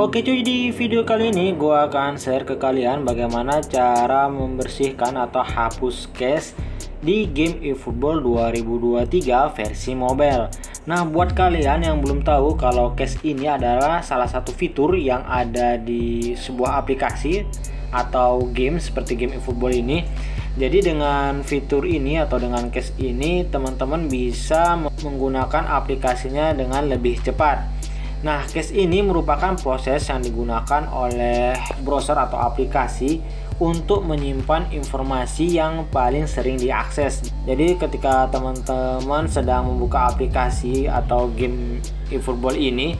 Oke cuy, di video kali ini gue akan share ke kalian bagaimana cara membersihkan atau hapus cache di game eFootball 2023 versi mobile. Nah, buat kalian yang belum tahu kalau cache ini adalah salah satu fitur yang ada di sebuah aplikasi atau game seperti game eFootball ini. Jadi dengan fitur ini atau dengan cache ini, teman-teman bisa menggunakan aplikasinya dengan lebih cepat. Nah, cache ini merupakan proses yang digunakan oleh browser atau aplikasi untuk menyimpan informasi yang paling sering diakses. Jadi ketika teman-teman sedang membuka aplikasi atau game eFootball ini,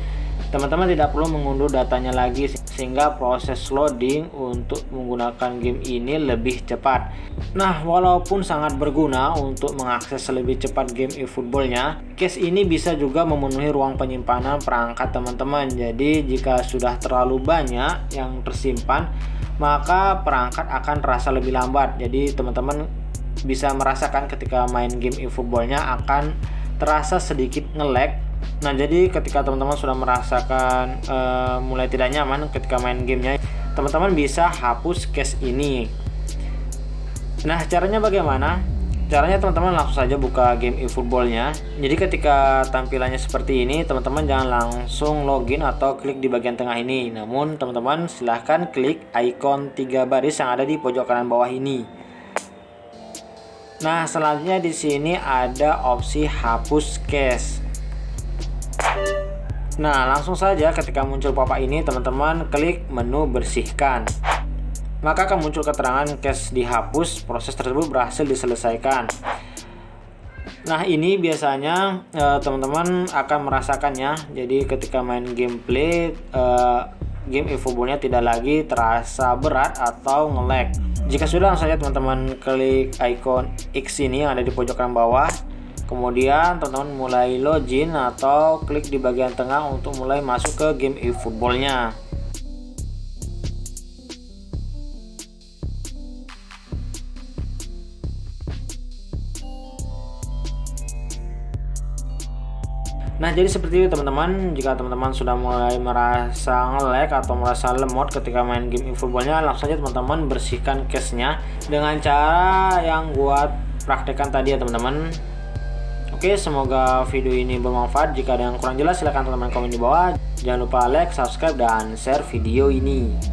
teman-teman tidak perlu mengunduh datanya lagi sehingga proses loading untuk menggunakan game ini lebih cepat. Nah, walaupun sangat berguna untuk mengakses lebih cepat game eFootballnya, cache ini bisa juga memenuhi ruang penyimpanan perangkat teman-teman. Jadi jika sudah terlalu banyak yang tersimpan, maka perangkat akan terasa lebih lambat. Jadi teman-teman bisa merasakan ketika main game eFootballnya akan terasa sedikit nge-lag. Nah, jadi ketika teman-teman sudah merasakan mulai tidak nyaman ketika main gamenya, teman-teman bisa hapus cache ini. Nah, caranya bagaimana? Caranya teman-teman langsung saja buka game eFootballnya. Jadi ketika tampilannya seperti ini, teman-teman jangan langsung login atau klik di bagian tengah ini. Namun teman-teman silahkan klik ikon 3 baris yang ada di pojok kanan bawah ini. Nah, selanjutnya di sini ada opsi hapus cache. Nah, langsung saja ketika muncul pop-up ini, teman-teman klik menu bersihkan. Maka akan muncul keterangan cache dihapus, proses tersebut berhasil diselesaikan. Nah, ini biasanya teman-teman akan merasakannya. Jadi ketika main gameplay, game eFootballnya tidak lagi terasa berat atau nge-lag. Jika sudah, langsung saja teman-teman klik icon X ini yang ada di pojok kanan bawah. Kemudian teman-teman mulai login atau klik di bagian tengah untuk mulai masuk ke game eFootballnya. Nah, jadi seperti itu teman-teman. Jika teman-teman sudah mulai merasa nge-lag atau merasa lemot ketika main game eFootballnya, langsung saja teman-teman bersihkan cache-nya dengan cara yang gua praktekkan tadi ya teman-teman. Oke, semoga video ini bermanfaat. Jika ada yang kurang jelas, silahkan teman-teman komen di bawah. Jangan lupa like, subscribe, dan share video ini.